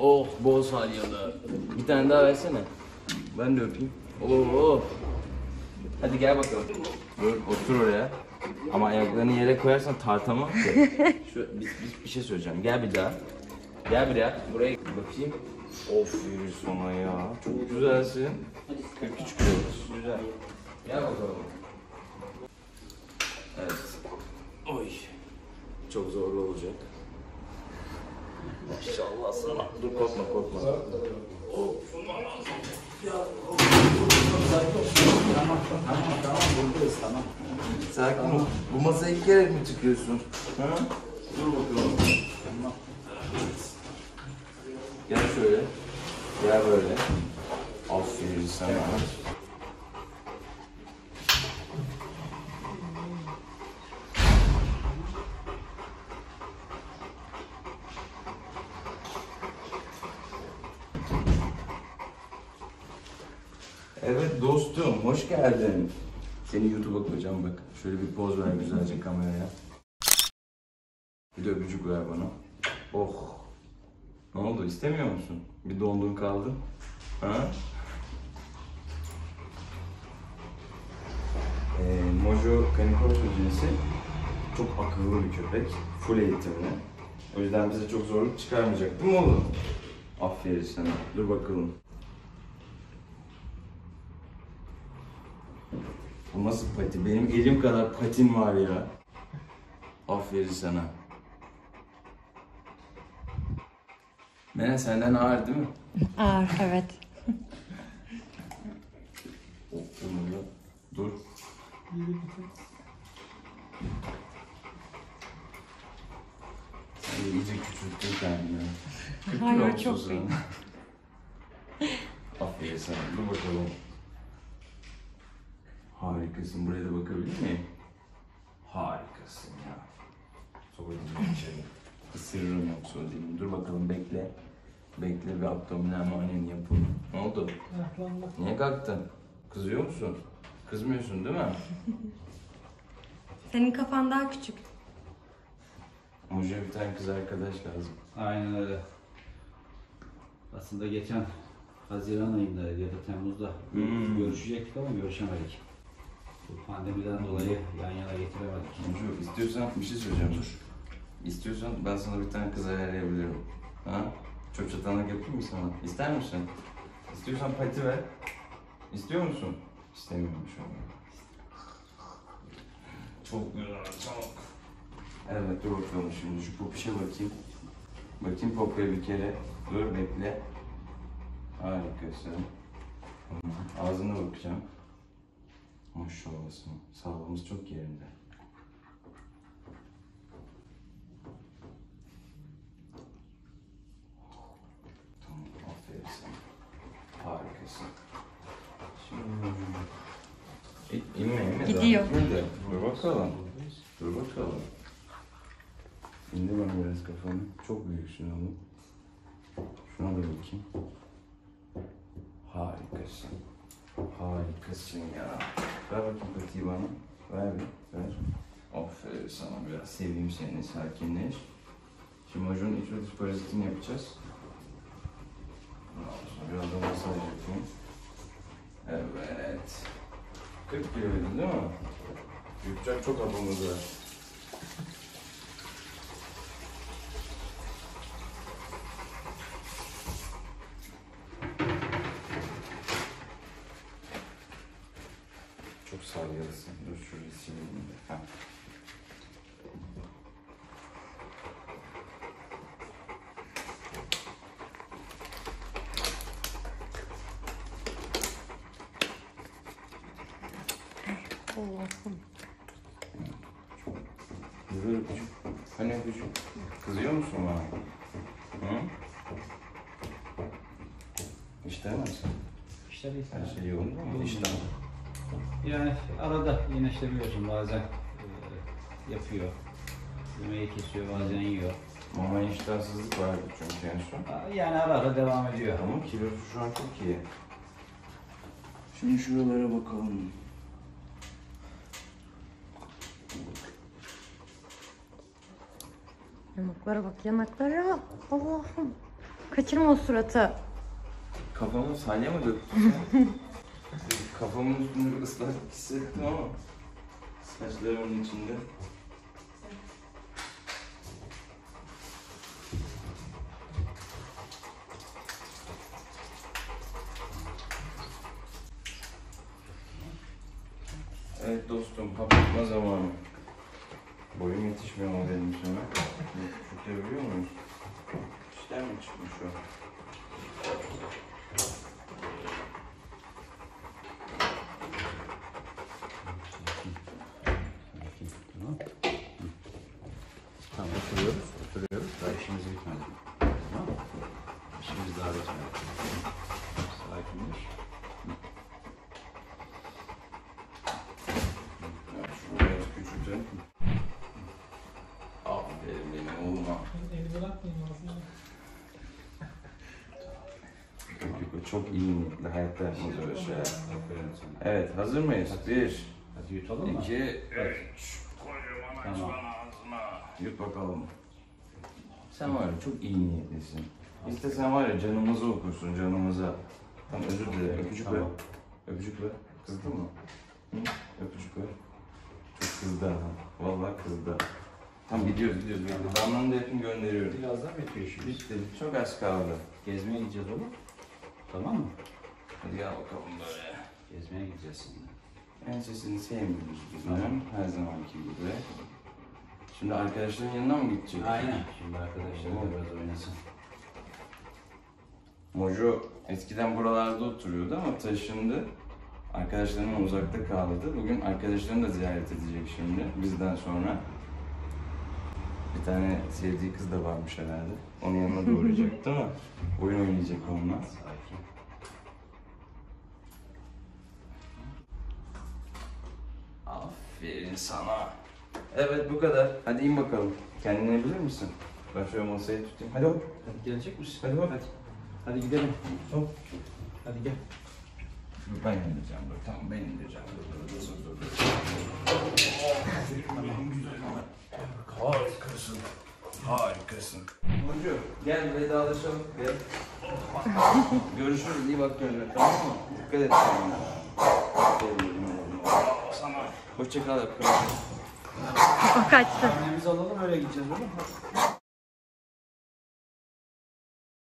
Oh, bol salyalı. Bir tane daha versene. Ben de öpeyim. Oh. Hadi gel bakalım. Dur, otur oraya. Ama ayaklarını yere koyarsan tartamam ki. Bir şey söyleyeceğim. Gel bir daha. Gel bir daha. Buraya bakayım. Of yürü sana ya. Çok güzelsin. 43 kilosun. Güzel. Gel bakalım. Evet. Oy. Çok zorlu olacak. Maşallah sana. Dur korkma. Oh. Tamam buradayız tamam. Sakin ol. Bu masaya ilk kere mi çıkıyorsun? Ha? Dur bakalım. Tamam. Gel şöyle. Gel böyle. Aferin sana. Evet dostum, hoş geldin. Seni YouTube'a koyacağım bak. Şöyle bir poz ver güzelce kameraya. Bir de öpücük ver bana. Oh. Ne oldu, istemiyor musun? Bir dondun kaldın. Ha? Mojo Cane Corso cinsi çok akıllı bir köpek. Full eğitimli. O yüzden bize çok zorluk çıkarmayacak değil mi oğlum? Aferin sana. Dur bakalım. Bu nasıl pati? Benim elim kadar patin var ya. Aferin sana. Mene senden ağır değil mi? Ağır, evet. Dur. Sen iyice küçülttün kendini. Hayır, çok iyi. Aferin sana. Dur bakalım. Harikasın. Buraya da bakabilir miyim? Harikasın ya. Çok önemli bir şey. Isırırım yoksa ödeyim. Dur bakalım bekle. Bekle bir abdominal manen yapalım. Ne oldu? Niye kalktın? Kızıyor musun? Kızmıyorsun değil mi? Senin kafan daha küçük. Mojo'ya bir tane kız arkadaş lazım. Aynen öyle. Aslında geçen Haziran ayında ya da Temmuz'da görüşecektik ama görüşemedik. Bu pandemiden dolayı yan yana getiremedik. Mojo istiyorsan bir şey söyleyeceğim dur. İstiyorsan ben sana bir tane kız ayarlayabilirim. Ha? Çöp çatanlık yapayım mı sana? İster misin? İstiyorsan pati ver. İstiyor musun? İstemiyorum şu an. Çok güzel, çok. Evet dur bakalım şimdi şu popişe bakayım. Bakayım popoya bir kere. Dur bekle. Harikasın. Ağzına bakacağım. Maşallah sağlığımız çok yerinde. Harikasın. Şimdi... İnme. Gidiyor. Dur bakalım. İndi bana biraz kafanı. Çok büyüksün oğlum. Şuna da bakayım. Harikasın ya. Ver bakayım patiyi bana. Ver. Aferin sana biraz. Seveyim seni, sakinleş. Şimdi Mojo'nun iç ve dış parazitini yapacağız. Biraz da masaj yapayım. Evet. 40 kilo verdin değil mi? Yükçak çok abamız var. Çok salyalısın. Dur şurayı sileyim de. Ha. Allah'ım. Yürü öpücük. Hani öpücük? Kızıyor musun bana? Hı? İşte nasıl? İşte değil. Her şey yolunda mı? İşte. Yani arada yine işte biliyorsun bazen yapıyor. Yemeği kesiyor bazen yiyor. Ama iştahsızlık vardı çünkü en son. Yani ara devam ediyor. Ama kilosu şu an çok iyi. Şimdi şuralara bakalım. Yanaklara bak, yanaklara. Allah'ım. Kaçırma o suratı. Kafamı salya mı döktün? Kafamın üstünde ıslak hissettim ama saçlarımın içinde. Evet dostum, kapatma zamanı. Boyum yetişmiyor ama benim sana. Küçültebiliyor muyuz? İşler mi çıkmış o? Tamam, oturuyoruz. Daha işimiz bitmedi. Tamam. İşimiz daha bitmedi. Sakindir. Çok iyi niyetli, hayatta yapmaz öyle şey. Evet, hazır mıyız? 1, 2, 3. Tamam. Yut bakalım. Sen var ya çok iyi niyetlisin. İstesen var ya canımızı okursun, canımıza. Tamam, özür dilerim. Öpücük ver. Öpücük ver. Kızdı mı? Hı? Öpücük ver. Çok kızdı ha. Vallahi kızdı. Tamam, gidiyoruz. Damlanı da yapayım, gönderiyorum. Birazdan bekliyoruz. Bitti. Çok az kaldı. Gezmeye gideceğiz oğlum. Tamam mı? Hadi gel bakalım böyle. Gezmeye gideceğiz şimdi. Ensesini sevmiyoruz biz. Benim her zamanki gibi. Şimdi arkadaşların yanına mı gidecek? Aynen. Şimdi arkadaşlarla biraz oynasın. Mojo eskiden buralarda oturuyordu ama taşındı. Arkadaşlarından uzakta kaldı. Bugün arkadaşlarını da ziyaret edecek şimdi. Bizden sonra. Bir tane sevdiği kız da varmış herhalde. Onun yanına doğrayacak değil mi? Oyun oynayacak onunla. Aferin sana. Evet, bu kadar. Hadi in bakalım. Kendini bilir misin? Ben şöyle masayı tutayım. Hadi hop. Hadi gelecek misin? Hadi hop. Hadi gidelim. Hop. Hadi gel. Ben indireceğim. Tamam, ben indireceğim. Harikasın. Harikasın. Mojo gel vedalaşalım. Gel. Görüşürüz. İyi bak kendine. Tamam mı? Dikkat et. Hoşça kal. Kaçtı. Annemizi alalım, öyle gideceğiz oğlum.